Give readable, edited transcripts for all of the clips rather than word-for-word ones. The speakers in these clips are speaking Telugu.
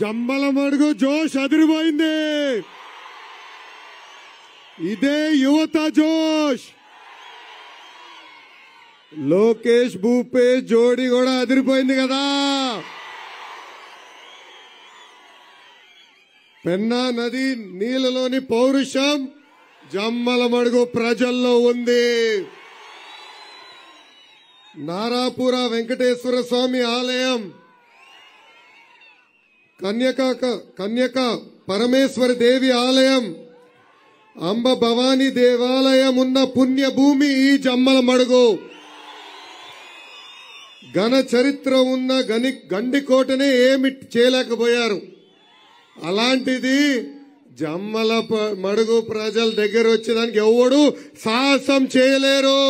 జమ్మలమడుగు జోష్ అదిరిపోయింది. ఇదే యువత జోష్. లోకేష్ భూపే జోడి కూడా అదిరిపోయింది కదా. పెన్నా నది నీళ్ళలోని పౌరుషం జమ్మలమడుగు ప్రజల్లో ఉంది. నారాపుర వెంకటేశ్వర స్వామి ఆలయం, కన్యక పరమేశ్వర దేవి ఆలయం, అంబ భవానీ దేవాలయం ఉన్న పుణ్యభూమి ఈ జమ్మలమడుగు. ఘన చరిత్ర ఉన్న గండికోటనే ఏమి చేయలేకపోయారు. అలాంటిది జమ్మలమడుగు ప్రజల దగ్గర వచ్చేదానికి ఎవడు సాహసం చేయలేరు.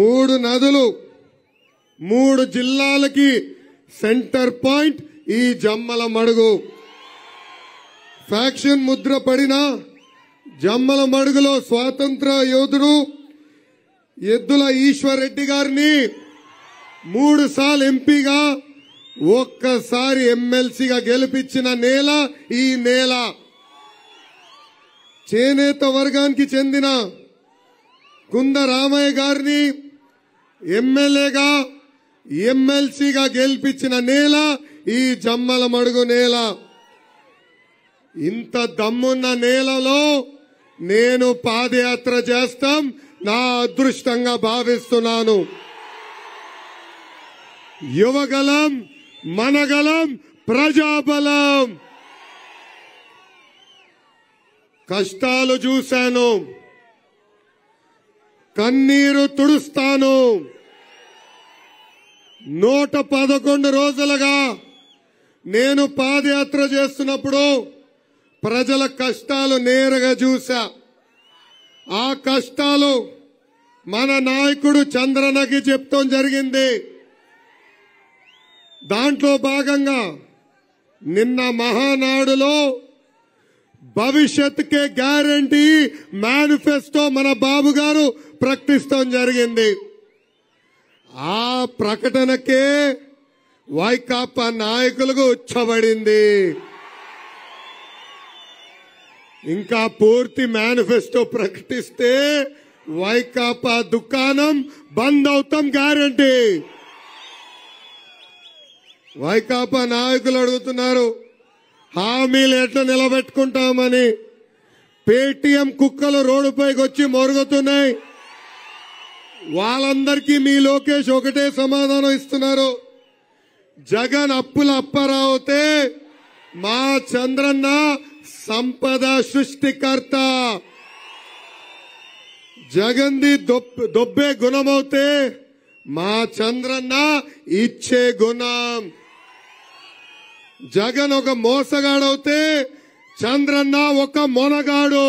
3 నదులు 3 జిల్లాలకి సెంటర్ పాయింట్ ఈ జమ్మలమడుగు. ఫ్యాక్షన్ ముద్ర పడిన జమ్మలమడుగులో స్వాతంత్ర యోధుడు ఎద్దుల ఈశ్వర్ రెడ్డి గారిని 3 సార్లు ఎంపీగా, 1సారి ఎమ్మెల్సీగా గెలిపించిన నేల ఈ నేల. చేనేత వర్గానికి చెందిన కుంద రామయ్య గారిని ఎమ్మెల్యేగా, ఎమ్మెల్సీగా గెలిపించిన నేల ఈ జమ్మలమడుగు నేల. ఇంత దమ్మున్న నేలలో నేను పాదయాత్ర చేస్తాం నా అదృష్టంగా భావిస్తున్నాను. యువగలం, మనగలం, ప్రజాబలం. కష్టాలు చూశాను, కన్నీరు తుడుస్తాను. 111 రోజులుగా నేను పాదయాత్ర చేస్తున్నప్పుడు ప్రజల కష్టాలు నేరుగా చూశా. ఆ కష్టాలు మన నాయకుడు చంద్రన్నకి చెప్తాం జరిగింది. దాంట్లో భాగంగా నిన్న మహానాడులో భవిష్యత్ కే గ్యారంటీ మేనిఫెస్టో మన బాబు గారు ప్రకటిస్తాం జరిగింది. ఆ ప్రకటనకే వైకాపా నాయకులకు ఉచ్చబడింది. ఇంకా పూర్తి మేనిఫెస్టో ప్రకటిస్తే వైకాపా దుకాణం బంద్ అవుతాం గ్యారంటీ. వైకాపా నాయకులు అడుగుతున్నారు హామీలు ఎట్లా నిలబెట్టుకుంటామని. పేటీఎం కుక్కలు రోడ్డుపైకి వచ్చి మొరుగుతున్నాయి. వాళ్ళందరికీ మీ లోకేష్ ఒకటే సమాధానం ఇస్తున్నారు, జగన్ అప్పుల అప్పారావుతే మా చంద్రన్న సంపద సృష్టికర్త. జగన్ది దొబ్బే గుణమవుతే మా చంద్రన్న ఇచ్చే గుణం. జగన్ ఒక మోసగాడవుతే చంద్రన్న ఒక మొనగాడు.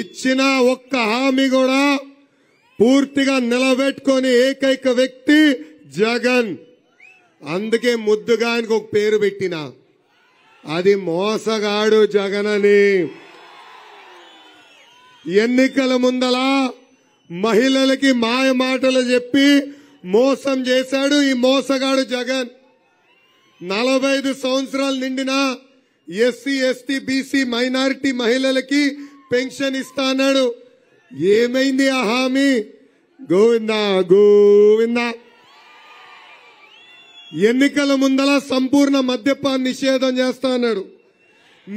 ఇచ్చిన 1 హామీ కూడా పూర్తిగా నిలబెట్టుకుని ఏకైక వ్యక్తి జగన్. అందుకే ముద్దుగా ఆయనకు ఒక పేరు పెట్టిన, అది మోసగాడు జగన్ అని. ఎన్నికల ముందల మహిళలకి మాయ మాటలు చెప్పి మోసం చేశాడు ఈ మోసగాడు జగన్. 45 సంవత్సరాలు నిండిన ఎస్సీ, ఎస్టీ, బీసీ, మైనారిటీ మహిళలకి పెన్షన్ ఇస్తా అన్నాడు. ఏమైంది ఆ హామీ? గోవిందా గోవిందా. ఎన్నికల ముందల సంపూర్ణ మద్యపాన నిషేధం చేస్తా అన్నాడు.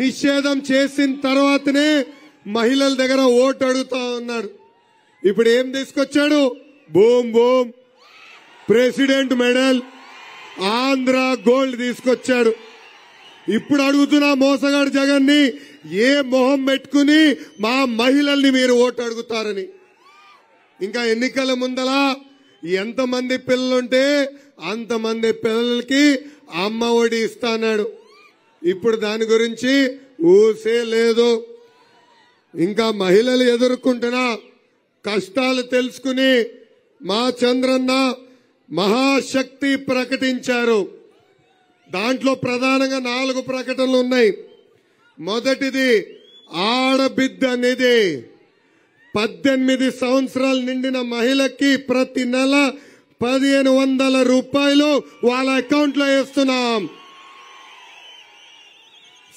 నిషేధం చేసిన తర్వాతనే మహిళల దగ్గర ఓటు అడుగుతా ఉన్నాడు. ఇప్పుడు ఏం తీసుకొచ్చాడు? Boom boom president medal, Andhra gold తీసుకొచ్చాడు. ఇప్పుడు అడుగుతున్నా మోసగాడు జగన్ని, ఏ మొహం పెట్టుకుని మా మహిళల్ని మీరు ఓటు అడుగుతారని. ఇంకా ఎన్నికల ముందల ఎంతమంది పిల్లలుంటే అంతమంది పిల్లలకి అమ్మ ఒడి ఇస్తాడు. ఇప్పుడు దాని గురించి ఊసే లేదు. ఇంకా మహిళలు ఎదుర్కొంటున్న కష్టాలు తెలుసుకుని మా చంద్రన్న మహాశక్తి ప్రకటించారు. దాంట్లో ప్రధానంగా 4 ప్రకటనలు ఉన్నాయి. మొదటిది ఆడబిడ్డ నిధి. 18 సంవత్సరాలు నిండిన మహిళకి ప్రతి నెల 1500 రూపాయలు వాళ్ళ అకౌంట్ లో వేస్తున్నాం.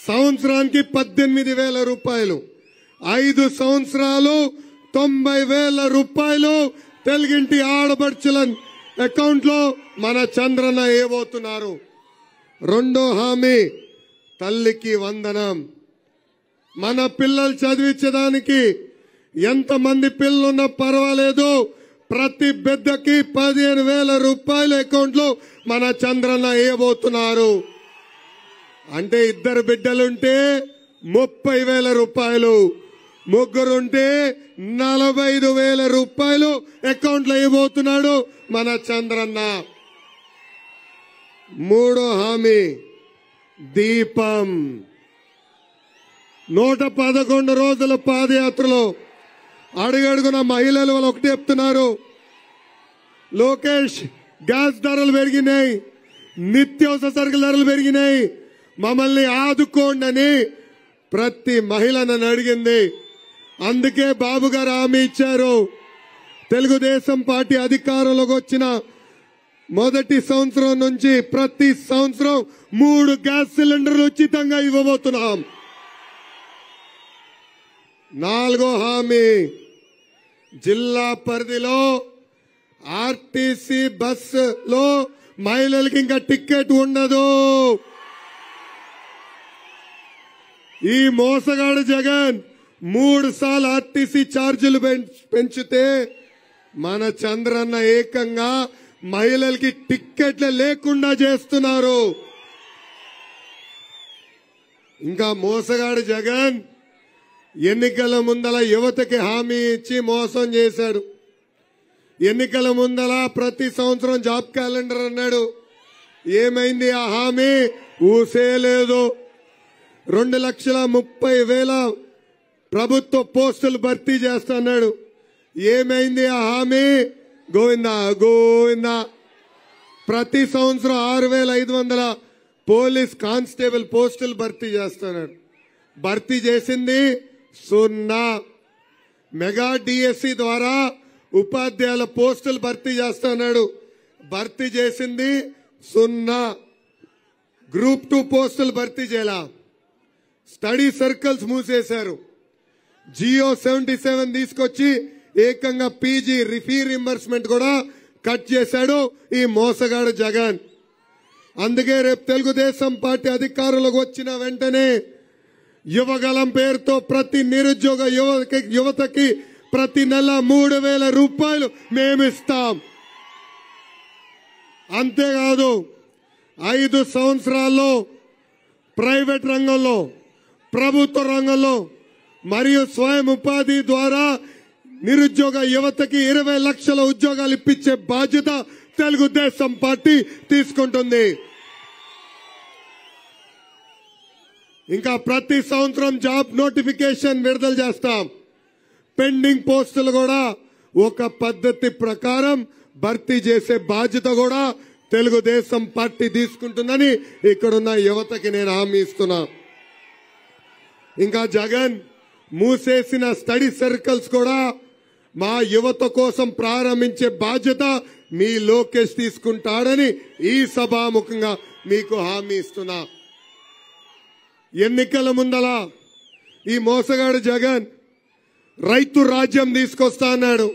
సంవత్సరానికి 18000 రూపాయలు, 5 సంవత్సరాలు 90000 రూపాయలు తెలుగింటి ఆడబడుచుల అకౌంట్ లో మన చంద్రన్న ఏవోతున్నారు. రెండో హామీ తల్లికి వందనం. మన పిల్లలు చదివించడానికి ఎంతమంది పిల్లలున్నా పర్వాలేదు, ప్రతి బిడ్డకి 15000 రూపాయల అకౌంట్ లో మన చంద్రన్న ఏబోతున్నారు. అంటే ఇద్దరు బిడ్డలుంటే 30000 రూపాయలు, ముగ్గురుంటే 45000 రూపాయలు అకౌంట్ లో ఇవ్వబోతున్నాడు మన చంద్రన్న. మూడో హామీ దీపం. 111 రోజుల పాదయాత్రలో అడుగడుగున మహిళలు వాళ్ళు ఒకటి చెప్తున్నారు, లోకేష్ గ్యాస్ ధరలు పెరిగినాయి, నిత్యావసర సరుకుల ధరలు పెరిగినాయి, మమ్మల్ని ఆదుకోండి అని ప్రతి మహిళ నన్ను అడిగింది. అందుకే బాబు గారు హామీ ఇచ్చారు, తెలుగుదేశం పార్టీ అధికారంలోకి వచ్చిన మొదటి సంవత్సరం నుంచి ప్రతి సంవత్సరం 3 గ్యాస్ సిలిండర్లు ఉచితంగా ఇవ్వబోతున్నాం. నాలుగో హామీ జిల్లా పరిధిలో ఆర్టీసీ బస్సులో మహిళలకి ఇంకా టికెట్ ఉండదు. ఈ మోసగాడు జగన్ 3 సార్లు ఆర్టీసీ ఛార్జీలు పెంచితే మన చంద్రన్న ఏకంగా మహిళలకి టిక్కెట్లు లేకుండా చేస్తున్నారు. ఇంకా మోసగాడు జగన్ ఎన్నికల ముందల యువతకి హామీ ఇచ్చి మోసం చేశాడు. ఎన్నికల ముందల ప్రతి సంవత్సరం జాబ్ క్యాలెండర్ అన్నాడు, ఏమైంది ఆ హామీ? ఊసేలేదు. 2,30,000 ప్రభుత్వ పోస్టులు భర్తీ చేస్తున్నాడు, ఏమైంది ఆ హామీ? గోవిందా గోవిందా. ప్రతి సంవత్సరం 6500 పోలీస్ కానిస్టేబుల్ పోస్టులు భర్తీ చేస్తున్నాడు, భర్తీ చేసింది 0. మెగా డిఎస్సి ద్వారా ఉపాధ్యాయుల పోస్టులు భర్తీ చేస్తున్నాడు, భర్తీ చేసింది 0. గ్రూప్ 2 పోస్టులు భర్తీ చేయాల, స్టడీ సర్కిల్స్ మూసేశారు. జియో 77 తీసుకొచ్చి ఏకంగా పీజీ రిఫీ రింబర్స్మెంట్ కూడా కట్ చేశాడు ఈ మోసగాడు జగన్. అందుకే రేపు తెలుగుదేశం పార్టీ అధికారంలోకి వచ్చిన వెంటనే యువగలం పేరుతో ప్రతి నిరుద్యోగ యువతకి ప్రతి నెల 3000 రూపాయలు మేమిస్తాం. అంతేకాదు 5 సంవత్సరాల్లో ప్రైవేట్ రంగంలో, ప్రభుత్వ రంగంలో మరియు స్వయం ఉపాధి ద్వారా నిరుద్యోగ యువతకి 20 లక్షల ఉద్యోగాలు ఇప్పించే బాధ్యత తెలుగుదేశం పార్టీ తీసుకుంటుంది. ఇంకా ప్రతి సంవత్సరం జాబ్ నోటిఫికేషన్ విడుదల చేస్తాం, పెండింగ్ పోస్టులు కూడా ఒక పద్ధతి ప్రకారం భర్తీ చేసే బాధ్యత కూడా తెలుగుదేశం పార్టీ తీసుకుంటుందని ఇక్కడున్న యువతకి నేను హామీ ఇస్తున్నా. ఇంకా జగన్ మూసేసిన స్టడీ సర్కిల్స్ కూడా మా యువత కోసం ప్రారంభించే బాధ్యత మీ లోకేష్ తీసుకుంటాడని ఈ సభాముఖంగా మీకు హామీ ఇస్తున్నా. ఎన్నికల ముందల ఈ మోసగాడు జగన్ రైతు రాజ్యం తీసుకొస్తా అన్నాడు,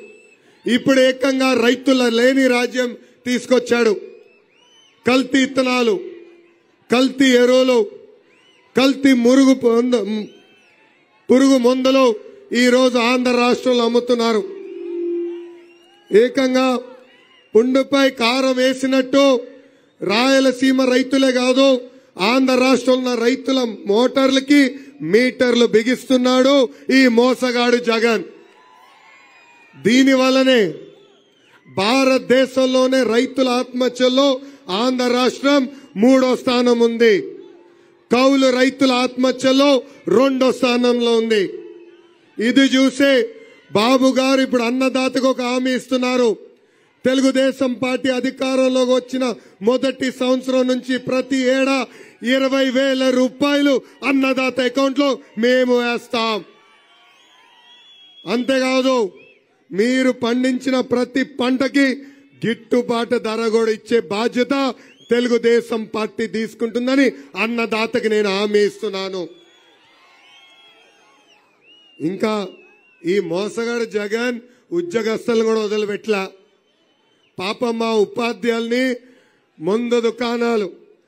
ఇప్పుడు ఏకంగా రైతుల లేని రాజ్యం తీసుకొచ్చాడు. కల్తీ ఇత్తనాలు, కల్తీ ఎరువులు, కల్తీ పురుగు మందులు ఈరోజు ఆంధ్ర రాష్ట్రంలో అమ్ముతున్నారు. ఏకంగా పుండుపై కారం వేసినట్టు రాయలసీమ రైతులే కాదు ఆంధ్ర రాష్ట్రంలో రైతుల మోటార్లకి మీటర్లు బిగిస్తున్నాడు ఈ మోసగాడు జగన్. దీని వల్లనే భారతదేశంలోనే రైతుల ఆత్మహత్యల్లో ఆంధ్ర రాష్ట్రం 3వ స్థానం ఉంది, కౌలు రైతుల ఆత్మహత్యలో 2వ స్థానంలో ఉంది. ఇది చూసే బాబు గారు ఇప్పుడు అన్నదాతకు ఒక హామీ ఇస్తున్నారు, తెలుగుదేశం పార్టీ అధికారంలోకి వచ్చిన మొదటి సంవత్సరం నుంచి ప్రతి ఏడా 20000 రూపాయలు అన్నదాత అకౌంట్ లో మేము వేస్తాం. అంతేకాదు మీరు పండించిన ప్రతి పంటకి గిట్టుబాటు ధర కూడా ఇచ్చే బాధ్యత తెలుగుదేశం పార్టీ తీసుకుంటుందని అన్నదాతకి నేను హామీ ఇస్తున్నాను. ఇంకా ఈ మోసగాడు జగన్ ఉద్యోగస్తులను కూడా వదిలిపెట్టలా. పాపం మా ఉపాధ్యాయుల్ని ముందు దుకాణాలు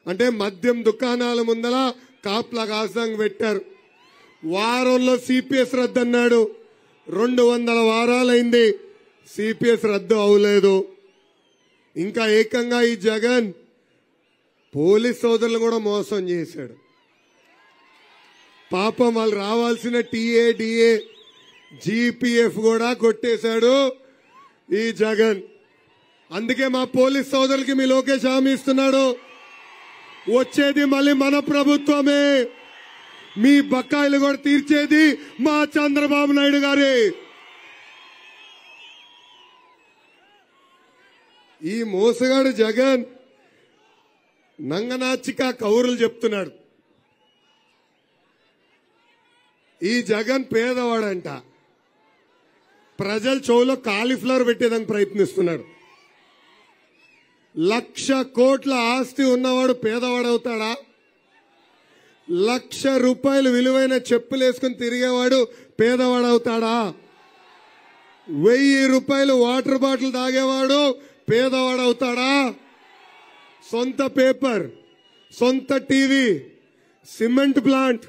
అంటే మద్యం దుకాణాల ముందల కాపలా కాసంగ పెట్టారు. వారంలో సిపిఎస్ రద్దు అన్నాడు, 200 వారాలైంది సిపిఎస్ రద్దు అవలేదు. ఇంకా ఏకంగా ఈ జగన్ పోలీస్ సోదరులను కూడా మోసం చేశాడు. పాపం వాళ్ళు రావాల్సిన టీఏడిఏ జీపీఎఫ్ కూడా కొట్టేశాడు ఈ జగన్. అందుకే మా పోలీస్ సోదరులకి మీ లోకేష్ హామీ ఇస్తున్నాడు, వచ్చేది మళ్ళీ మన ప్రభుత్వమే, మీ బకాయిలు కూడా తీర్చేది మా చంద్రబాబు నాయుడు గారే. ఈ మోసగాడు జగన్ నంగనాచిక కౌరులు చెప్తున్నాడు. ఈ జగన్ పేదవాడంట, ప్రజల చెవులో కాలీఫ్లవర్ పెట్టేదానికి ప్రయత్నిస్తున్నాడు. 1,00,000 కోట్ల ఆస్తి ఉన్నవాడు పేదవాడవుతాడా? 1,00,000 రూపాయలు విలువైన చెప్పులు వేసుకుని తిరిగేవాడు పేదవాడవుతాడా? 1,000 రూపాయలు వాటర్ బాటిల్ తాగేవాడు పేదవాడవుతాడా? సొంత పేపర్, సొంత టీవీ, సిమెంట్ ప్లాంట్,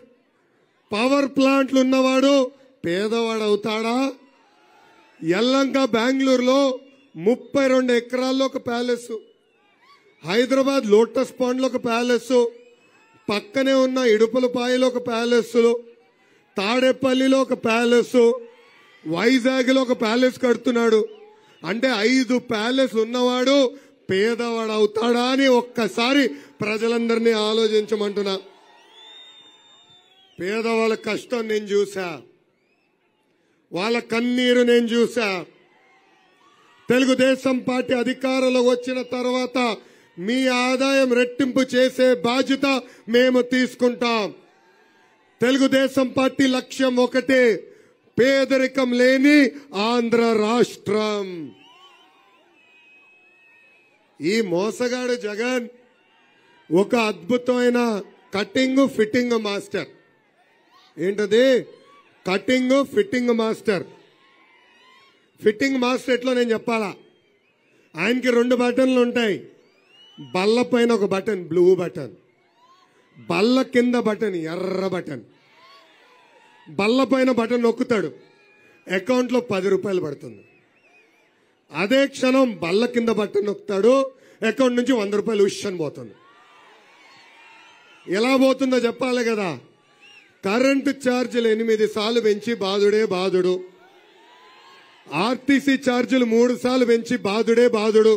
పవర్ ప్లాంట్లు ఉన్నవాడు పేదవాడవుతాడా? ఎల్లంక బెంగళూరులో 32 ఎకరాల్లో ఒక ప్యాలెస్, హైదరాబాద్ లోటస్ పాండ్లో ఒక ప్యాలెస్, పక్కనే ఉన్న ఇడుపులపాయలో ఒక ప్యాలెస్, తాడేపల్లిలో ఒక ప్యాలెస్, వైజాగ్లో ఒక ప్యాలెస్ కడుతున్నాడు. అంటే 5 ప్యాలెస్ ఉన్నవాడు పేదవాడు అవుతాడా అని ఒక్కసారి ప్రజలందరినీ ఆలోచించమంటున్నా. పేదవాళ్ళ కష్టం నేను చూసా, వాళ్ళ కన్నీరు నేను చూసా. తెలుగుదేశం పార్టీ అధికారంలో వచ్చిన తర్వాత మీ ఆదాయం రెట్టింపు చేసే బాధ్యత మేము తీసుకుంటాం. తెలుగుదేశం పార్టీ లక్ష్యం ఒకటే, పేదరికం లేని ఆంధ్ర రాష్ట్రం. ఈ మోసగాడు జగన్ ఒక అద్భుతమైన కటింగ్ ఫిట్టింగ్ మాస్టర్. ఏంటది? Cutting fitting master. Fitting master ఎట్లా నేను చెప్పాలా? ఆయనకి 2 బటన్లు ఉంటాయి. బల్ల పైన ఒక బటన్ బ్లూ బటన్, బల్ల కింద బటన్ ఎర్ర బటన్. బల్ల పైన బటన్ నొక్కుతాడు, అకౌంట్లో 10 రూపాయలు పడుతుంది. అదే క్షణం బల్ల కింద బటన్ నొక్కుతాడు, అకౌంట్ నుంచి 100 రూపాయలు ఉష్షన్ పోతుంది. ఎలా పోతుందో చెప్పాలి కదా. కరెంటు ఛార్జీలు 8 సార్లు పెంచి బాధుడే బాధుడు, ఆర్టీసీ ఛార్జీలు 3 సార్లు పెంచి బాధుడే బాధుడు,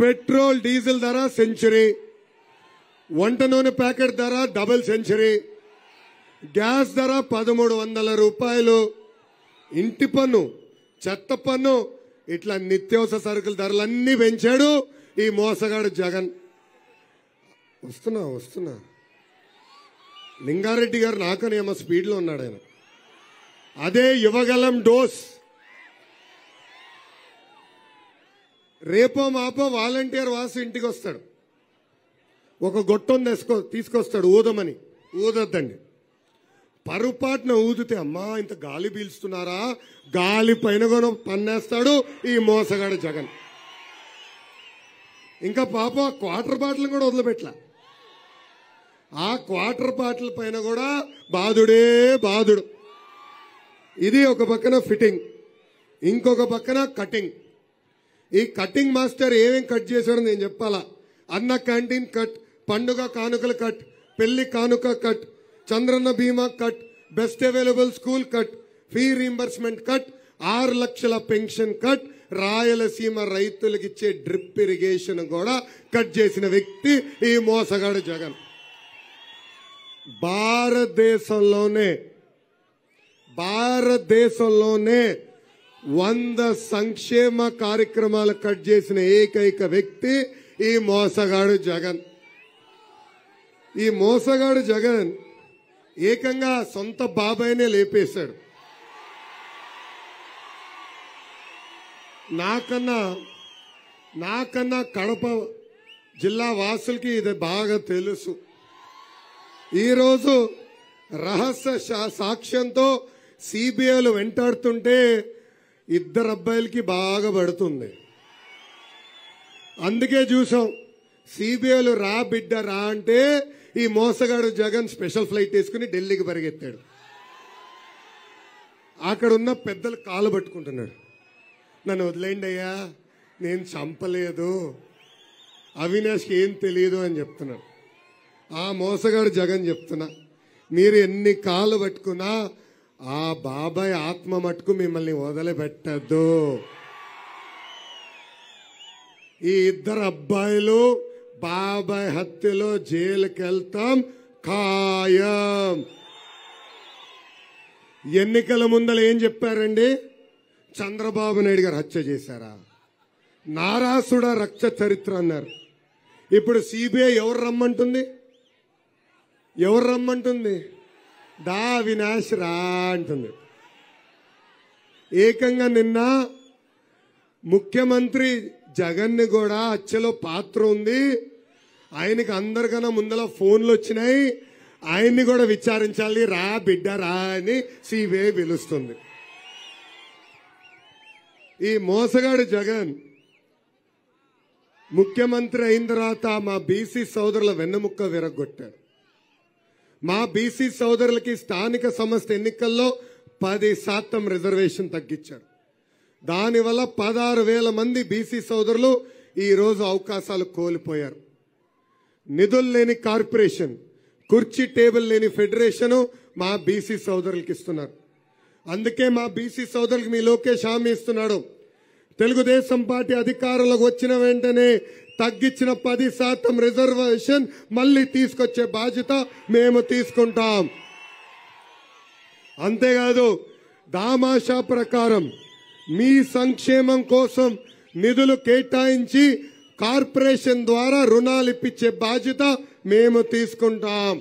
పెట్రోల్ డీజిల్ ధర సెంచరీ, వంట నూనె ప్యాకెట్ ధర డబుల్ సెంచరీ, గ్యాస్ ధర 1,300 రూపాయలు, ఇంటి పన్ను, చెత్త పన్ను, ఇట్లా నిత్యావసర సరుకుల ధరలన్నీ పెంచాడు ఈ మోసగాడు జగన్. వస్తున్నా లింగారెడ్డి గారు నాకనేమో స్పీడ్లో ఉన్నాడు ఆయన. అదే యువగలం డోస్. రేపో మాపో వాలంటీర్ వాసు ఇంటికి వస్తాడు, ఒక గొట్టం తీసుకొస్తాడు ఊదమని. ఊదద్దండి, పరుపాటున ఊదితే అమ్మా ఇంత గాలి పీల్చుతున్నారా, గాలి పైన కూడా పన్నేస్తాడు ఈ మోసగాడు జగన్. ఇంకా పాపం ఆ క్వార్టర్ బాటిల్ కూడా వదిలిపెట్టలా. ఆ క్వార్టర్ బాటిల్ పైన కూడా బాధుడే బాధుడు. ఇది ఒక పక్కన ఫిట్టింగ్, ఇంకొక పక్కన కటింగ్. ఈ కటింగ్ మాస్టర్ ఏమేం కట్ చేశాడో నేను చెప్పాలా. అన్న క్యాంటీన్ కట్, పండుగ కానుకలు కట్, పెళ్లి కానుక cut, Chandranna Bima cut, best available school cut, fee reimbursement cut, 6 లక్షల పెన్షన్ కట్, రాయలసీమ రైతులకు ఇచ్చే డ్రిప్ ఇరిగేషన్ కూడా కట్ చేసిన వ్యక్తి ఈ మోసగాడు జగన్. భారతదేశంలోనే 100 సంక్షేమ కార్యక్రమాలు కట్ చేసిన ఏకైక వ్యక్తి ఈ మోసగాడు జగన్. ఈ మోసగాడు జగన్ ఏకంగా సొంత బాబాయినే లేపేశాడు. నాకన్నా నాకన్నా కడప జిల్లా వాసులకు ఇది బాగా తెలుసు. ఈ రోజు రహస్య సాక్ష్యంతో సిబిఐలు వెంటాడుతుంటే ఇద్దరు అబ్బాయిలకి బాగా పడుతుంది. అందుకే చూసాం సిబిఐలు రా బిడ్డ రా అంటే ఈ మోసగాడు జగన్ స్పెషల్ ఫ్లైట్ తీసుకుని ఢిల్లీకి పరిగెత్తాడు. అక్కడ ఉన్న పెద్దలు కాలు పట్టుకుంటున్నాడు, నన్ను వదిలేండి అయ్యా, నేను చంపలేదు, అవినాష్కి ఏం తెలియదు అని చెప్తున్నాడు. ఆ మోసగాడు జగన్ చెప్తున్నా, మీరు ఎన్ని కాళ్ళు పట్టుకున్నా ఆ బాబాయ్ ఆత్మ మట్టుకు మిమ్మల్ని వదిలిపెట్టద్దు. ఈ ఇద్దరు అబ్బాయిలు బాబాయ్ హత్యలో జైలుకి వెళ్తాం ఖాయం. ఎన్నికల ముందర ఏం చెప్పారండి? చంద్రబాబు నాయుడు గారు హత్య చేశారా, నారాసుడ రక్త చరిత్ర అన్నారు. ఇప్పుడు సిబిఐ ఎవరు రమ్మంటుంది? ఎవరు రమ్మంటుంది? దా అవినాష్ రా అంటుంది. ఏకంగా నిన్న ముఖ్యమంత్రి జగన్ని కూడా హత్యలో పాత్ర ఉంది, ఆయనకి అందరికన్నా ముందల ఫోన్లు వచ్చినాయి, ఆయన్ని కూడా విచారించాలి రా బిడ్డ రా అని సిబిఐ పిలుస్తుంది. ఈ మోసగాడు జగన్ ముఖ్యమంత్రి అయిన తర్వాత మా బీసీ సోదరుల వెన్నెముక్క విరగొట్టారు. మా బీసీ సోదరులకి స్థానిక సంస్థ ఎన్నికల్లో 10% రిజర్వేషన్ తగ్గించారు. దానివల్ల 16,000 మంది బీసీ సోదరులు ఈరోజు అవకాశాలు కోల్పోయారు. నిధులు లేని కార్పొరేషన్, కుర్చీ టేబుల్ లేని ఫెడరేషను మా బీసీ సోదరులకి ఇస్తున్నారు. అందుకే మా బీసీ సోదరులకి మీ లోకేష్ హామీ ఇస్తున్నాడు, తెలుగుదేశం పార్టీ అధికారంలోకి వచ్చిన వెంటనే తగ్గించిన 10% రిజర్వేషన్ మళ్ళీ తీసుకొచ్చే బాధ్యత మేము తీసుకుంటాం. అంతేకాదు దామాషా ప్రకారం మీ సంక్షేమం కోసం నిధులు కేటాయించి కార్పొరేషన్ ద్వారా రుణాలు ఇప్పించే బాధ్యత మేము తీసుకుంటాం.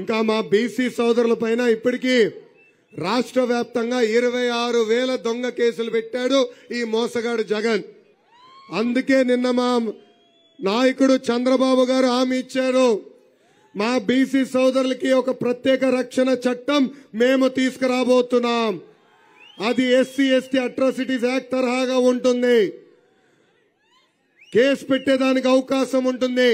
ఇంకా మా బీసీ సోదరుల పైన ఇప్పటికీ రాష్ట్ర వ్యాప్తంగా 26,000 దొంగ కేసులు పెట్టాడు ఈ మోసగాడు జగన్. అందుకే నిన్న మా నాయకుడు చంద్రబాబు గారు హామీ ఇచ్చారు, మా బీసీ సోదరులకి ఒక ప్రత్యేక రక్షణ చట్టం మేము తీసుకురాబోతున్నాం. అది SC/ST అట్రాసిటీస్ యాక్ట్ తరహాగా ఉంటుంది, కేసు పెట్టేదానికి అవకాశం ఉంటుంది.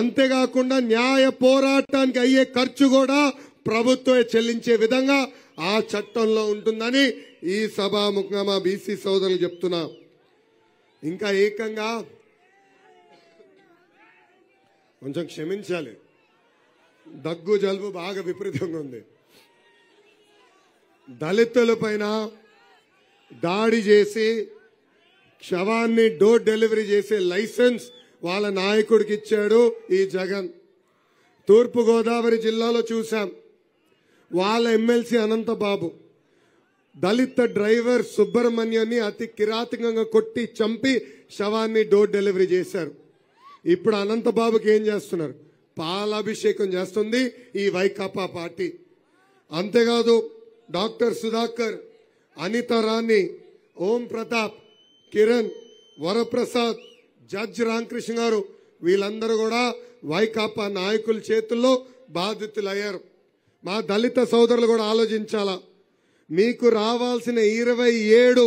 అంతేకాకుండా న్యాయ పోరాటానికి అయ్యే ఖర్చు కూడా ప్రభుత్వమే చెల్లించే విధంగా ఆ చట్టంలో ఉంటుందని ఈ సభాముఖంగా మా బీసీ సోదరులు చెప్తున్నా. ఇంకా ఏకంగా కొంచెం క్షమించాలి, దగ్గు జలుబు బాగా విపరీతంగా ఉంది. దళితుల పైన దాడి చేసి శవాన్ని డోర్ డెలివరీ చేసే లైసెన్స్ వాళ్ళ నాయకుడికి ఇచ్చాడు ఈ జగన్. తూర్పుగోదావరి జిల్లాలో చూశాం, వాళ్ళ ఎమ్మెల్సీ అనంతబాబు దళిత డ్రైవర్ సుబ్రహ్మణ్యాన్ని అతి కిరాతకంగా కొట్టి చంపి శవాన్ని డోర్ డెలివరీ చేశారు. ఇప్పుడు అనంతబాబుకి ఏం చేస్తున్నారు? పాలాభిషేకం చేస్తుంది ఈ వైకాపా పార్టీ. అంతేకాదు డాక్టర్ సుధాకర్, అనిత రాణి, ఓం ప్రతాప్, కిరణ్, వరప్రసాద్, జడ్జ్ రామకృష్ణ గారు వీళ్ళందరూ కూడా వైకాపా నాయకుల చేతుల్లో బాధితులయ్యారు. మా దళిత సోదరులు కూడా ఆలోచించాలా, మీకు రావాల్సిన 27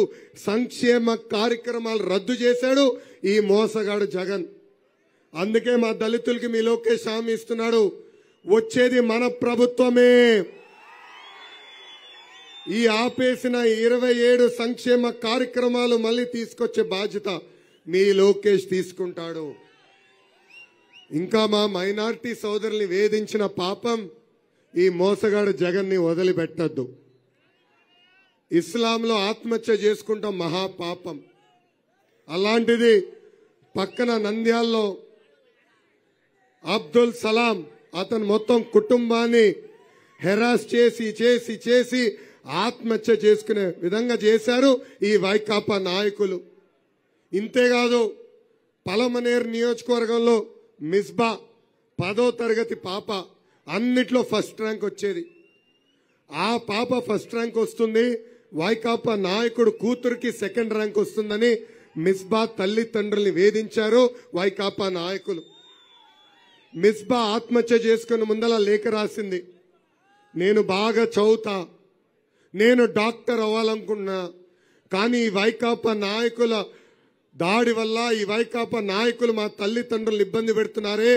సంక్షేమ కార్యక్రమాలు రద్దు చేశాడు ఈ మోసగాడు జగన్. అందుకే మా దళితులకి మీ లోకేష్ హామీ ఇస్తున్నాడు, వచ్చేది మన ప్రభుత్వమే, ఈ ఆపేసిన 27 సంక్షేమ కార్యక్రమాలు మళ్ళీ తీసుకొచ్చే బాధ్యత మీ లోకేష్ తీసుకుంటాడు. ఇంకా మా మైనారిటీ సోదరుల్ని వేధించిన పాపం ఈ మోసగాడు జగన్ని వదిలిపెట్టద్దు. ఇస్లాంలో ఆత్మహత్య చేసుకుంటాం మహాపాపం, అలాంటిది పక్కన నంద్యాల్లో అబ్దుల్ సలాం అతను మొత్తం కుటుంబాన్ని హెరాస్ చేసి చేసి చేసి ఆత్మహత్య చేసుకునే విధంగా చేశారు ఈ వైకాపా నాయకులు. ఇంతేకాదు పలమనేరు నియోజకవర్గంలో మిస్బా 10వ తరగతి పాప, అన్నిట్లో ఫస్ట్ ర్యాంక్ వచ్చేది. ఆ పాప ఫస్ట్ ర్యాంక్ వస్తుంది, వైకాపా నాయకుడు కూతురికి సెకండ్ ర్యాంక్ వస్తుందని మిస్బా తల్లిదండ్రుల్ని వేధించారు వైకాపా నాయకులు. మిస్బా ఆత్మహత్య చేసుకుని ముందల లేఖ రాసింది, నేను బాగా చదువుతా, నేను డాక్టర్ అవ్వాలనుకున్నా, కానీ ఈ వైకాపా నాయకుల దాడి వల్ల, ఈ వైకాపా నాయకులు మా తల్లిదండ్రులు ఇబ్బంది పెడుతున్నారే,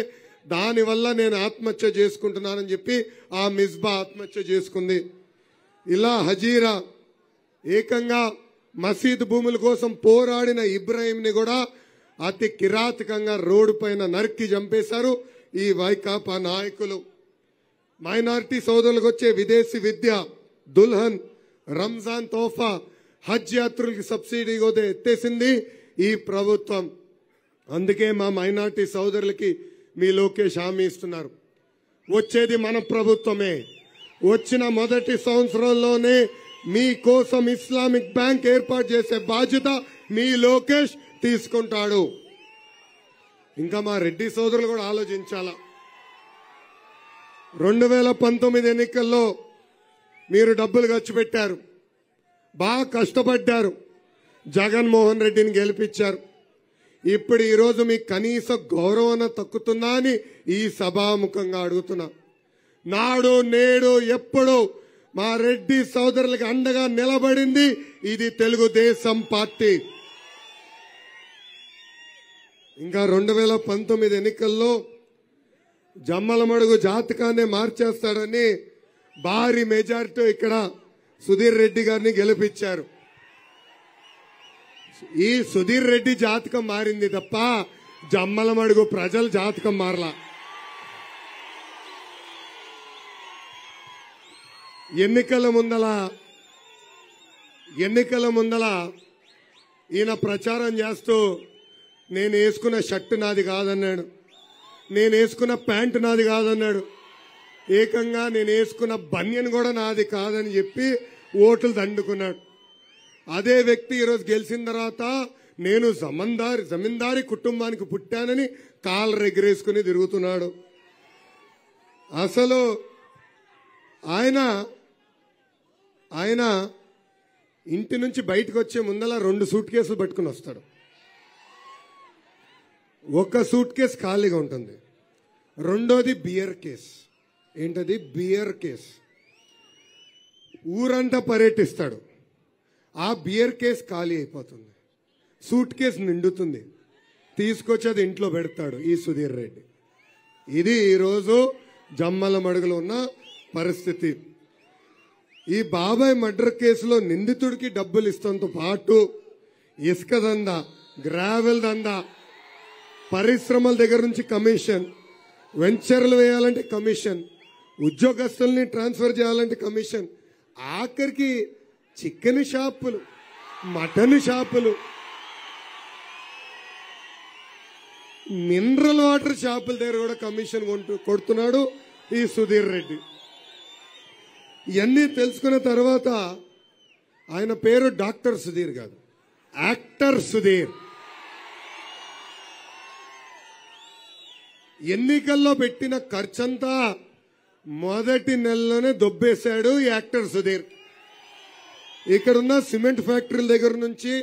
దానివల్ల నేను ఆత్మహత్య చేసుకుంటున్నానని చెప్పి ఆ మిస్బా ఆత్మహత్య చేసుకుంది. ఇలా హజీరా ఏకంగా మసీదు భూముల కోసం పోరాడిన ఇబ్రాహీంని కూడా అతి కిరాతకంగా రోడ్డు పైన నరికి చంపేశారు ఈ వైకాపా నాయకులు. మైనారిటీ సోదరులకు వచ్చే విదేశీ విద్య, దుల్హన్, రంజాన్ తోఫా, హజ్ యాత్రలకు సబ్సిడీ కూడా ఎత్తేసింది ఈ ప్రభుత్వం. అందుకే మా మైనారిటీ సోదరులకి మీ లోకేష్ హామీ ఇస్తున్నారు, వచ్చేది మన ప్రభుత్వమే, వచ్చిన మొదటి సంవత్సరంలోనే మీకోసం ఇస్లామిక్ బ్యాంక్ ఏర్పాటు చేసే బాధ్యత మీ లోకేష్ తీసుకుంటాడు. ఇంకా మా రెడ్డి సోదరులు కూడా ఆలోచించాలా. 2019 ఎన్నికల్లో మీరు డబ్బులు ఖర్చు పెట్టారు, బాగా కష్టపడ్డారు, జగన్మోహన్ రెడ్డిని గెలిపించారు. ఇప్పుడు ఈరోజు మీకు కనీస గౌరవం తక్కుతుందా అని ఈ సభాముఖంగా అడుగుతున్నా. నాడు నేడు ఎప్పుడు మా రెడ్డి సోదరులకు అండగా నిలబడింది ఇది తెలుగుదేశం పార్టీ. ఇంకా 2019 ఎన్నికల్లో జమ్మలమడుగు జాతకాన్ని మార్చేస్తాడని భారీ మెజారిటీ ఇక్కడ సుధీర్ రెడ్డి గారిని గెలిపించారు. ఈ సుధీర్ రెడ్డి జాతకం మారింది తప్ప జమ్మలమడుగు ప్రజల జాతకం మారలా. ఎన్నికల ముందల ఈయన ప్రచారం చేస్తూ నేను వేసుకున్న షర్టు నాది కాదన్నాడు, నేను వేసుకున్న ప్యాంటు నాది కాదన్నాడు, ఏకంగా నేను వేసుకున్న బనియన్ కూడా నాది కాదని చెప్పి ఓట్లు దండుకున్నాడు. అదే వ్యక్తి ఈరోజు గెలిచిన తర్వాత నేను జమీందారీ కుటుంబానికి పుట్టానని కాలర్ ఎగిరేసుకుని తిరుగుతున్నాడు. అసలు ఆయన ఇంటి నుంచి బయటకు వచ్చే ముందల 2 సూట్ కేసులు పట్టుకుని వస్తాడు. 1 సూట్ కేసు ఖాళీగా ఉంటుంది, 2వది బియర్ కేసు. ఏంటది బియర్ కేసు? ఊరంతా పర్యటిస్తాడు, ఆ బియర్ కేసు ఖాళీ అయిపోతుంది, సూట్ కేసు నిండుతుంది, తీసుకొచ్చేది ఇంట్లో పెడతాడు ఈ సుధీర్ రెడ్డి. ఇది ఈరోజు జమ్మలమడుగులో ఉన్న పరిస్థితి. ఈ బాబాయ్ మర్డర్ కేసులో నిందితుడికి డబ్బులు ఇస్తంతో పాటు ఇసుక దందా, గ్రావెల్ దందా, పరిశ్రమల దగ్గర నుంచి కమిషన్, వెంచర్లు వేయాలంటే కమిషన్, ఉద్యోగస్తుల్ని ట్రాన్స్ఫర్ చేయాలంటే కమిషన్, ఆఖరికి చికెన్ షాపులు, మటన్ షాపులు, మినరల్ వాటర్ షాపుల దగ్గర కూడా కమిషన్ కొడుతున్నాడు ఈ సుధీర్ రెడ్డి. ఇవన్నీ తెలుసుకున్న తర్వాత ఆయన పేరు డాక్టర్ సుధీర్ కాదు, యాక్టర్ సుధీర్. ఎన్నికల్లో పెట్టిన ఖర్చంతా మొదటి నెలలోనే దొబ్బేశాడు ఈ యాక్టర్ సుధీర్. ఇక్కడున్న సిమెంట్ ఫ్యాక్టరీల దగ్గర నుంచి,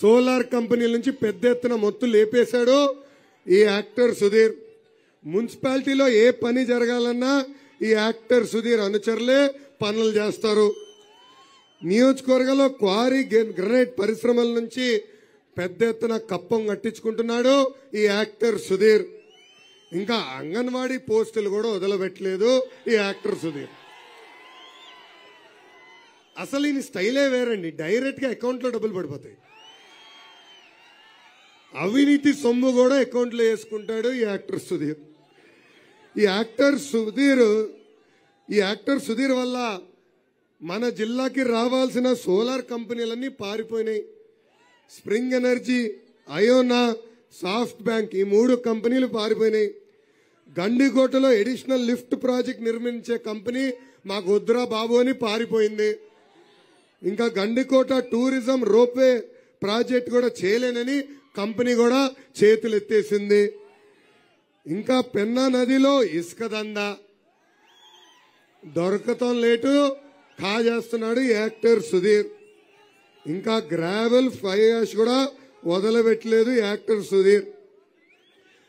సోలార్ కంపెనీల నుంచి పెద్ద ఎత్తున మొత్తం లేపేశాడు ఈ యాక్టర్ సుధీర్. మున్సిపాలిటీలో ఏ పని జరగాలన్నా ఈ యాక్టర్ సుధీర్ అనుచరులే పనులు చేస్తారు. నియోజకవర్గంలో క్వారీ, గ్రనైట్ పరిశ్రమల నుంచి పెద్ద ఎత్తున కప్పం కట్టించుకుంటున్నాడు ఈ యాక్టర్ సుధీర్. ఇంకా అంగన్వాడీ పోస్టులు కూడా వదలబెట్టలేదు ఈ యాక్టర్ సుధీర్. అసలు ఈయన స్టైలే వేరండి, డైరెక్ట్గా అకౌంట్లో డబ్బులు పడిపోతాయి. అవినీతి సొమ్ము కూడా అకౌంట్లో వేసుకుంటాడు ఈ యాక్టర్ సుధీర్. ఈ యాక్టర్ సుధీర్ వల్ల మన జిల్లాకి రావాల్సిన సోలార్ కంపెనీలన్నీ పారిపోయినాయి. Spring energy, Ayana, SoftBank, ఈ 3 కంపెనీలు పారిపోయినాయి. గండికోటలో అడిషనల్ లిఫ్ట్ ప్రాజెక్ట్ నిర్మించే కంపెనీ మాకు వద్దురా బాబు అని పారిపోయింది. ఇంకా గండికోట టూరిజం రోప్వే ప్రాజెక్ట్ కూడా చేయలేనని కంపెనీ కూడా చేతులు ఎత్తేసింది. ఇంకా పెన్నా నదిలో ఇసుక దందా, దొరకతం లేటు కాజేస్తున్నాడు యాక్టర్ సుధీర్. ఇంకా గ్రావెల్ ఫ్లైయాష్ కూడా వదలబెట్టలేదు యాక్టర్ సుధీర్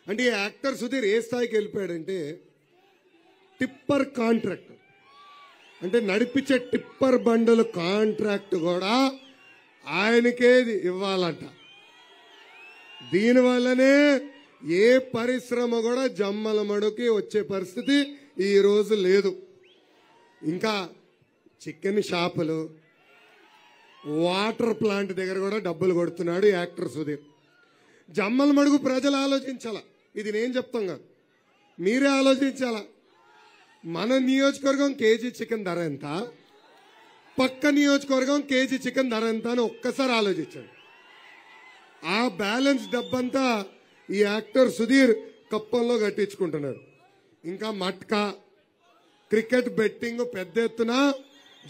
అంటే ఈ యాక్టర్ సుధీర్ ఏ స్థాయికి వెళ్ళిపోయాడంటే టిప్పర్ కాంట్రాక్టర్ అంటే నడిపించే టిప్పర్ బండల కాంట్రాక్ట్ కూడా ఆయనకే ఇవ్వాలంట దీనివల్లనే ఏ పరిశ్రమ కూడా జమ్మలమడుకి వచ్చే పరిస్థితి ఈ రోజు లేదు ఇంకా చికెన్ షాపులు వాటర్ ప్లాంట్ దగ్గర కూడా డబ్బులు కొడుతున్నాడు యాక్టర్ సుధీర్ జమ్మలమడుగు ప్రజలు ఆలోచించాల ఇది నేను చెప్తాం కాదు మీరే ఆలోచించాల మన నియోజకవర్గం కేజీ చికెన్ ధర ఎంత పక్క నియోజకవర్గం కేజీ చికెన్ ధర ఎంత అని ఒక్కసారి ఆలోచించండి ఆ బ్యాలెన్స్ డబ్బంతా ఈ యాక్టర్ సుధీర్ కప్పంలో కట్టించుకుంటున్నాడు ఇంకా మట్కా క్రికెట్ బెట్టింగ్ పెద్ద ఎత్తున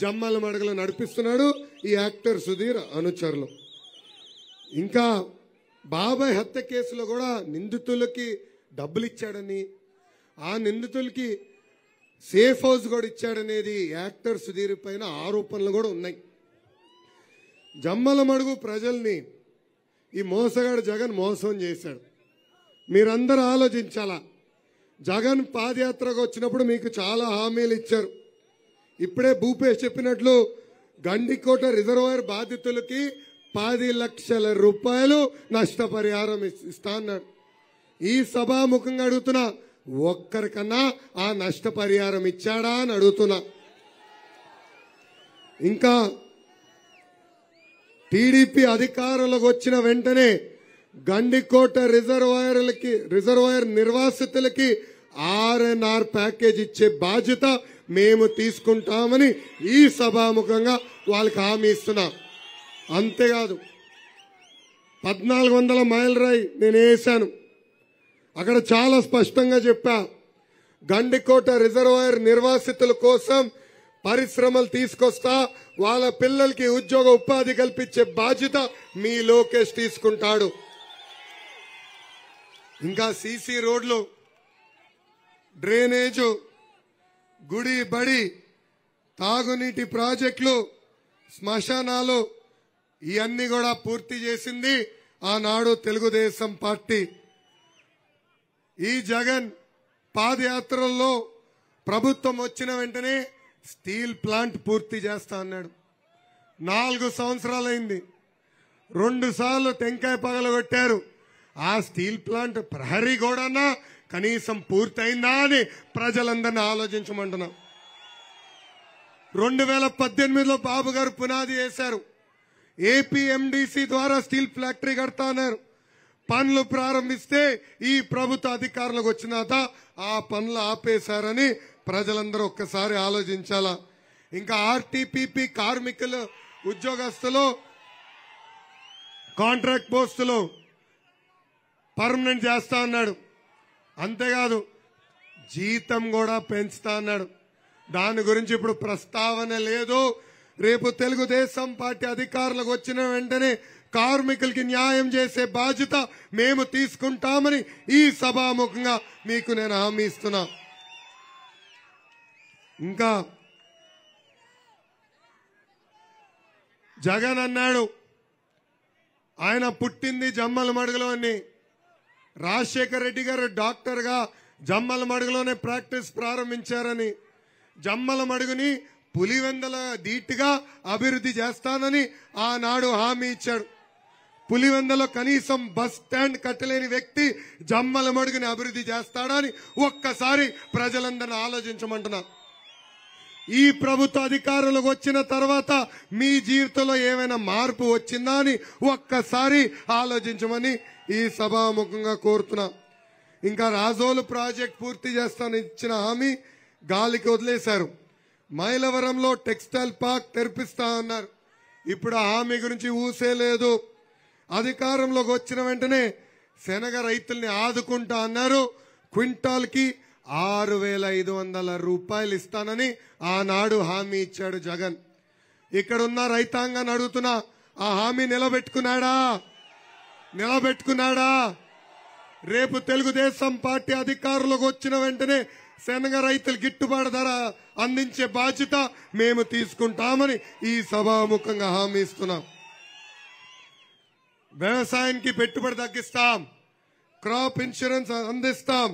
జమ్మలమడుగులో నడిపిస్తున్నాడు ఈ యాక్టర్ సుధీర్ అనుచరులు ఇంకా బాబాయ్ హత్య కేసులో కూడా నిందితులకి డబ్బులు ఇచ్చాడని ఆ నిందితులకి సేఫ్ హౌస్ కూడా ఇచ్చాడనేది యాక్టర్ సుధీర్ పైన ఆరోపణలు కూడా ఉన్నాయి జమ్మలమడుగు ప్రజల్ని ఈ మోసగాడు జగన్ మోసం చేశాడు మీరందరూ ఆలోచించాలా జగన్ పాదయాత్రకు వచ్చినప్పుడు మీకు చాలా హామీలు ఇచ్చారు ఇప్పుడే భూపేష్ చెప్పినట్లు గండికోట రిజర్వాయర్ బాధితులకి 10 లక్షల రూపాయలు నష్టపరిహారం ఇస్తా అన్నాడు ఈ సభాముఖంగా అడుగుతున్నా ఒక్కరికన్నా ఆ నష్టపరిహారం ఇచ్చాడా అని అడుగుతున్నా ఇంకా టీడీపీ అధికారంలోకి వచ్చిన వెంటనే గండికోట రిజర్వాయర్ నిర్వాసితులకి ఆర్ఎన్ఆర్ ప్యాకేజ్ ఇచ్చే బాధ్యత మేము తీసుకుంటామని ఈ సభాముఖంగా వాళ్ళకి హామీ ఇస్తున్నాం అంతేకాదు 1400 మైళ్ళరాయి నేను వేశాను అక్కడ చాలా స్పష్టంగా చెప్పా గండికోట రిజర్వాయర్ నిర్వాసితుల కోసం పరిశ్రమలు తీసుకొస్తా వాళ్ళ పిల్లలకి ఉద్యోగ ఉపాధి కల్పించే బాధ్యత మీ లోకేష్ తీసుకుంటాడు ఇంకా సీసీ రోడ్లు డ్రైనేజు గుడి బడి తాగునీటి ప్రాజెక్టులు శ్మశానాలు ఇవన్నీ కూడా పూర్తి చేసింది ఆనాడు తెలుగుదేశం పార్టీ ఈ జగన్ పాదయాత్రల్లో ప్రభుత్వం వచ్చిన వెంటనే స్టీల్ ప్లాంట్ పూర్తి చేస్తా అన్నాడు 4 సంవత్సరాలైంది 2 సార్లు టెంకాయ పగలగొట్టారు ఆ స్టీల్ ప్లాంట్ ప్రహరీ గోడన్నా కనీసం పూర్తయిందా అని ప్రజలందరినీ ఆలోచించమంటున్నాం 2018లో బాబు గారు పునాది వేశారు ఏపీఎండిసి ద్వారా స్టీల్ ఫ్యాక్టరీ కడతా అన్నారు పనులు ప్రారంభిస్తే ఈ ప్రభుత్వ అధికారులకు వచ్చినాక ఆ పనులు ఆపేశారని ప్రజలందరూ ఒక్కసారి ఆలోచించాలా ఇంకా ఆర్టీపీపీ కార్మికులు ఉద్యోగస్తులు కాంట్రాక్ట్ పోస్టులు పర్మనెంట్ చేస్తా అన్నాడు అంతేకాదు జీతం కూడా పెంచుతా అన్నాడు దాని గురించి ఇప్పుడు ప్రస్తావన లేదు రేపు తెలుగుదేశం పార్టీ అధికారులకు వచ్చిన వెంటనే కార్మికులకి న్యాయం చేసే బాధ్యత మేము తీసుకుంటామని ఈ సభాముఖంగా మీకు నేను హామీ ఇస్తున్నా ఇంకా జగన్ అన్నాడు ఆయన పుట్టింది జమ్మలమడుగులో అని రాజశేఖర రెడ్డి గారు డాక్టర్గా జమ్మలమడుగులోనే ప్రాక్టీస్ ప్రారంభించారని జమ్మలమడుగుని పులివెందల ధీటుగా అభివృద్ధి చేస్తానని ఆనాడు హామీ ఇచ్చాడు పులివెందలో కనీసం బస్ స్టాండ్ కట్టలేని వ్యక్తి జమ్మలమడుగుని అభివృద్ధి చేస్తాడని ఒక్కసారి ప్రజలందరినీ ఆలోచించమంటున్నా ఈ ప్రభుత్వ అధికారులకు వచ్చిన తర్వాత మీ జీవితంలో ఏమైనా మార్పు వచ్చిందా అని ఒక్కసారి ఆలోచించమని ఈ సభాముఖంగా కోరుతున్నా ఇంకా రాజోలు ప్రాజెక్ట్ పూర్తి చేస్తానని ఇచ్చిన హామీ గాలికి వదిలేశారు మైలవరంలో టెక్స్టైల్ పార్క్ తెరిపిస్తా అన్నారు ఇప్పుడు ఆ హామీ గురించి ఊసే లేదు అధికారంలోకి వచ్చిన వెంటనే శనగ రైతుల్ని ఆదుకుంటా అన్నారు క్వింటాల్కి 6500 రూపాయలు ఇస్తానని ఆనాడు హామీ ఇచ్చాడు జగన్ ఇక్కడున్న రైతాంగాన్ని అడుగుతున్నా ఆ హామీ నిలబెట్టుకున్నాడా రేపు తెలుగుదేశం పార్టీ అధికారులకు వచ్చిన వెంటనే శనగ రైతులు గిట్టుబాటు ధర అందించే బాధ్యత మేము తీసుకుంటామని ఈ సభాముఖంగా హామీ ఇస్తున్నాం వ్యవసాయానికి పెట్టుబడి తగ్గిస్తాం, క్రాప్ ఇన్సూరెన్స్ అందిస్తాం,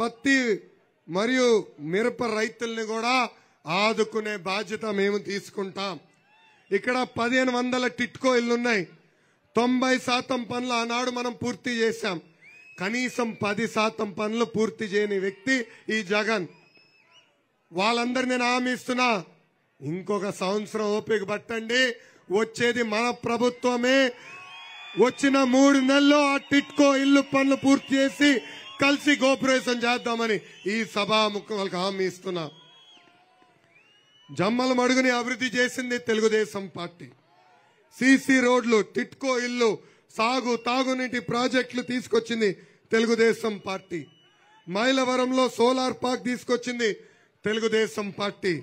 పత్తి మరియు మిరప రైతుల్ని కూడా ఆదుకునే బాధ్యత మేము తీసుకుంటాం. ఇక్కడ 1500 టిట్కో ఇళ్లున్నాయి. 90% పనులు ఆనాడు మనం పూర్తి చేశాం. కనీసం 10% పనులు పూర్తి చేయని వ్యక్తి ఈ జగన్. వాళ్ళందరూ నేను హామీ ఇస్తున్నా, ఇంకొక సంవత్సరం ఓపిక పట్టండి, వచ్చేది మన ప్రభుత్వమే. వచ్చిన 3 నెలల్లో ఆ టిట్కో ఇల్లు పనులు పూర్తి చేసి కలిసి గోపురేషన్ చేద్దామని ఈ సభాముఖాలకు హామీ ఇస్తున్నా. జమ్మలమడుగుని అభివృద్ధి చేసింది తెలుగుదేశం పార్టీ. సీసీ రోడ్లు, టిట్కో ఇల్లు, సాగు తాగునీటి ప్రాజెక్టులు తీసుకొచ్చింది తెలుగుదేశం పార్టీ. మైలవరంలో సోలార్ పార్క్ తీసుకొచ్చింది తెలుగుదేశం పార్టీ.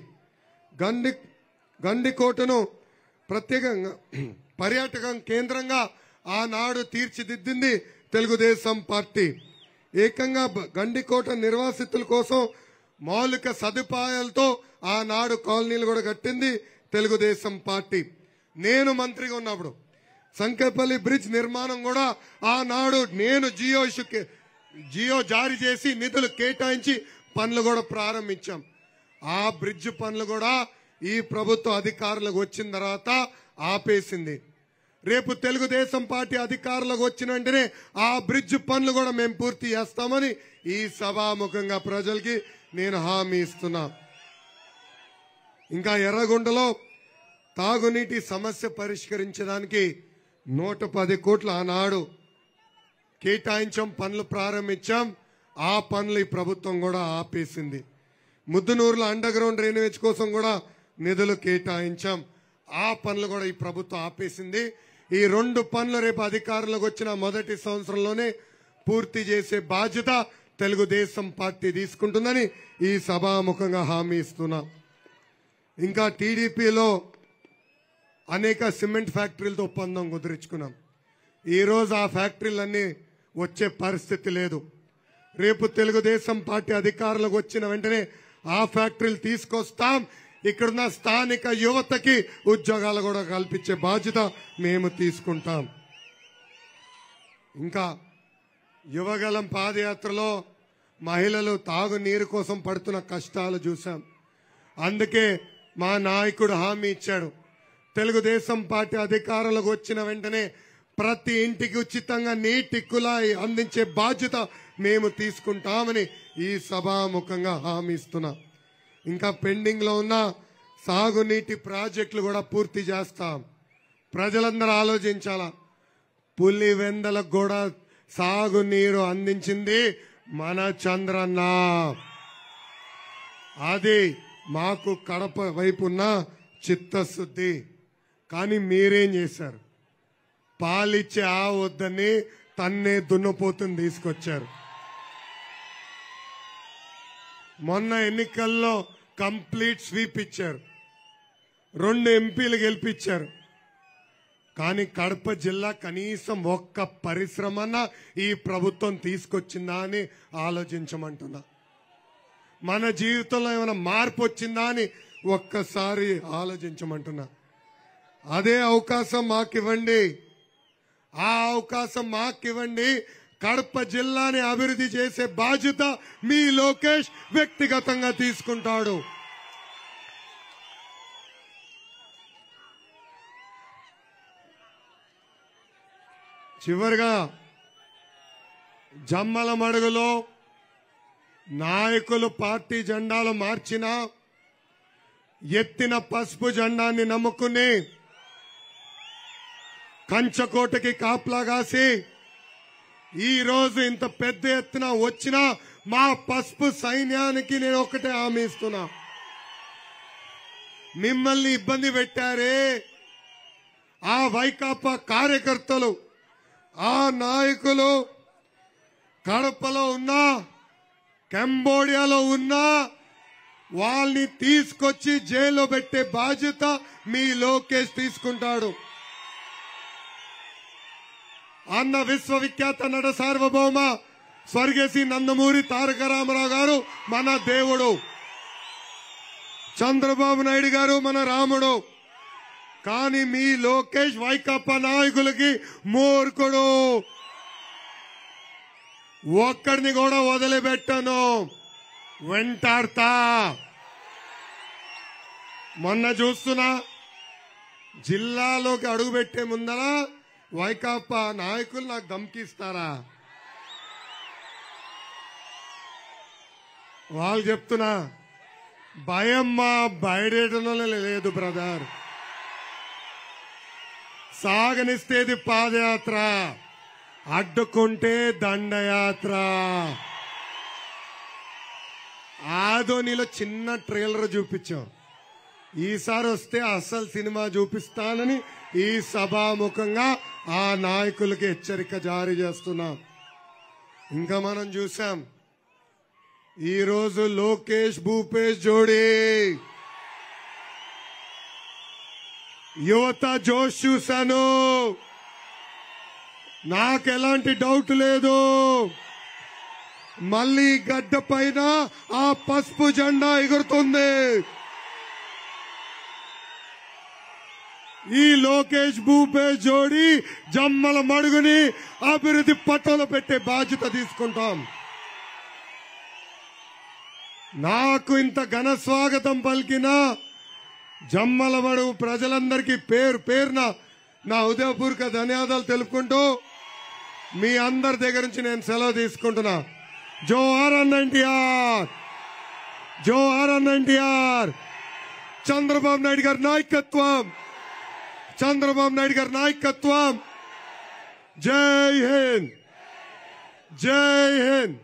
గండికోటను ప్రత్యేకంగా పర్యాటక కేంద్రంగా ఆనాడు తీర్చిదిద్దింది తెలుగుదేశం పార్టీ. ఏకంగా గండికోట నిర్వాసితుల కోసం మౌలిక సదుపాయాలతో ఆనాడు కాలనీలు కూడా కట్టింది తెలుగుదేశం పార్టీ. నేను మంత్రిగా ఉన్నప్పుడు సంకేపల్లి బ్రిడ్జ్ నిర్మాణం కూడా ఆనాడు నేను జియో జారీ చేసి నిధులు కేటాయించి పనులు కూడా ప్రారంభించాం. ఆ బ్రిడ్జ్ పనులు కూడా ఈ ప్రభుత్వ అధికారులకు వచ్చిన తర్వాత ఆపేసింది. రేపు తెలుగుదేశం పార్టీ అధికారులకు వచ్చిన వెంటనే ఆ బ్రిడ్జ్ పనులు కూడా మేము పూర్తి చేస్తామని ఈ సభాముఖంగా ప్రజలకి నేను హామీ ఇస్తున్నా. ఇంకా ఎర్రగొండలో తాగునీటి సమస్య పరిష్కరించడానికి 110 కోట్లు ఆనాడు కేటాయించాం, పనులు ప్రారంభించాం. ఆ పనులు ఈ ప్రభుత్వం కూడా ఆపేసింది. ముద్దునూరులో అండర్ గ్రౌండ్ డ్రైనేజ్ కోసం కూడా నిధులు కేటాయించాం. ఆ పనులు కూడా ఈ ప్రభుత్వం ఆపేసింది. ఈ 2 పనులు రేపు అధికారంలోకి వచ్చిన మొదటి సంవత్సరంలోనే పూర్తి చేసే బాధ్యత తెలుగుదేశం పార్టీ తీసుకుంటుందని ఈ సభాముఖంగా హామీ ఇస్తున్నా. ఇంకా టీడీపీలో అనేక సిమెంట్ ఫ్యాక్టరీలతో ఒప్పందం కుదిరించుకున్నాం. ఈరోజు ఆ ఫ్యాక్టరీలన్నీ వచ్చే పరిస్థితి లేదు. రేపు తెలుగుదేశం పార్టీ అధికారులకు వచ్చిన వెంటనే ఆ ఫ్యాక్టరీలు తీసుకొస్తాం. ఇక్కడున్న స్థానిక యువతకి ఉద్యోగాలు కూడా కల్పించే బాధ్యత మేము తీసుకుంటాం. ఇంకా యువగలం పాదయాత్రలో మహిళలు తాగునీరు కోసం పడుతున్న కష్టాలు చూసాం. అందుకే మా నాయకుడు హామీ ఇచ్చాడు, తెలుగుదేశం పార్టీ అధికారులకు వచ్చిన వెంటనే ప్రతి ఇంటికి ఉచితంగా నీటి కుళాయి అందించే బాధ్యత మేము తీసుకుంటామని ఈ సభాముఖంగా హామీ ఇస్తున్నా. ఇంకా పెండింగ్లో ఉన్న సాగునీటి ప్రాజెక్టులు కూడా పూర్తి చేస్తాం. ప్రజలందరూ ఆలోచించాలా, పులివెందలకు కూడా సాగునీరు అందించింది మన చంద్రన్న. అది మాకు కడప వైపు ఉన్న చిత్తశుద్ధి. కానీ మీరేం చేశారు? పాలిచ్చే ఆ వద్దని తన్నే దున్నపోతుని తీసుకొచ్చారు. మొన్న ఎన్నికల్లో కంప్లీట్ స్వీప్ ఇచ్చారు, 2 ఎంపీలు గెలిపించారు. కానీ కడప జిల్లా కనీసం ఒక్క పరిశ్రమన ఈ ప్రభుత్వం తీసుకొచ్చిందా అని ఆలోచించమంటున్నా. మన జీవితంలో ఏమైనా మార్పు వచ్చిందా అని ఒక్కసారి ఆలోచించమంటున్నా. అదే అవకాశం మాకివ్వండి, ఆ అవకాశం మాకివ్వండి. కడప జిల్లాని అభివృద్ధి చేసే బాధ్యత మీ లోకేష్ వ్యక్తిగతంగా తీసుకుంటాడు. చివరిగా జమ్మలమడుగులో నాయకులు పార్టీ జెండాలు మార్చిన, ఎత్తిన పసుపు జెండాన్ని నమ్ముకుని కంచకోటకి కాపలా కాసి ఈ రోజు ఇంత పెద్ద ఎత్తున వచ్చిన మా పసుపు సైన్యానికి నేను ఒకటే హామీ ఇస్తున్నా, మిమ్మల్ని ఇబ్బంది పెట్టారే ఆ వైకాపా కార్యకర్తలు, ఆ నాయకులు కడపలో ఉన్నా కంబోడియాలో ఉన్నా వాళ్ళని తీసుకొచ్చి జైల్లో పెట్టే బాధ్యత మీ లోకేష్ తీసుకుంటాడు. అన్న విశ్వవిఖ్యాత నట సార్వభౌమ స్వర్గీయ నందమూరి తారక రామారావు గారు మన దేవుడు, చంద్రబాబు నాయుడు గారు మన రాముడు, కానీ మీ లోకేష్ వైకాపా నాయకులకి మూర్ఖుడు ఒక్కడిని కూడా వదిలిపెట్టను వెంటాడతా మొన్న చూస్తున్నా జిల్లాలోకి అడుగుపెట్టే ముందల వైకాపా నాయకులు నాకు ధమ్కిస్తారా వాళ్ళు చెప్తున్నా భయమ్మా బయటేటనోలే లేదు బ్రదర్ సాగనిస్తేది పాదయాత్ర అడ్డుకుంటే దండయాత్ర ఆదోనిలో చిన్న ట్రైలర్ చూపించాం ఈసారి వస్తే అసలు సినిమా చూపిస్తానని ఈ సభాముఖంగా ఆ నాయకులకు హెచ్చరిక జారీ చేస్తున్నాం ఇంకా మనం చూసాం ఈ రోజు లోకేష్ భూపేష్ జోడీ యువత జోష్ చూశాను నాకెలాంటి డౌట్ లేదు మళ్ళీ గడ్డ పైన ఆ పసుపు జెండా ఎగురుతుంది ఈ లోకేష్ భూపేష్ జోడీ జమ్మలమడుగుని అభివృద్ధి పట్టంలో పెట్టే బాధ్యత తీసుకుంటాం నాకు ఇంత ఘన స్వాగతం పలికిన జమ్మలమడుగు ప్రజలందరికీ పేరు పేరున నా హృదయపూర్వక ధన్యవాదాలు తెలుపుకుంటూ మీ అందరి దగ్గర నుంచి నేను సెలవు తీసుకుంటున్నా జోహార్ అన్న ఎన్టీఆర్ జోహార్ అన్న ఎన్టీఆర్ చంద్రబాబు నాయుడు గారి నాయకత్వం చంద్రబాబు నాయుడు గారి నాయకత్వం జై హింద్ జై హింద్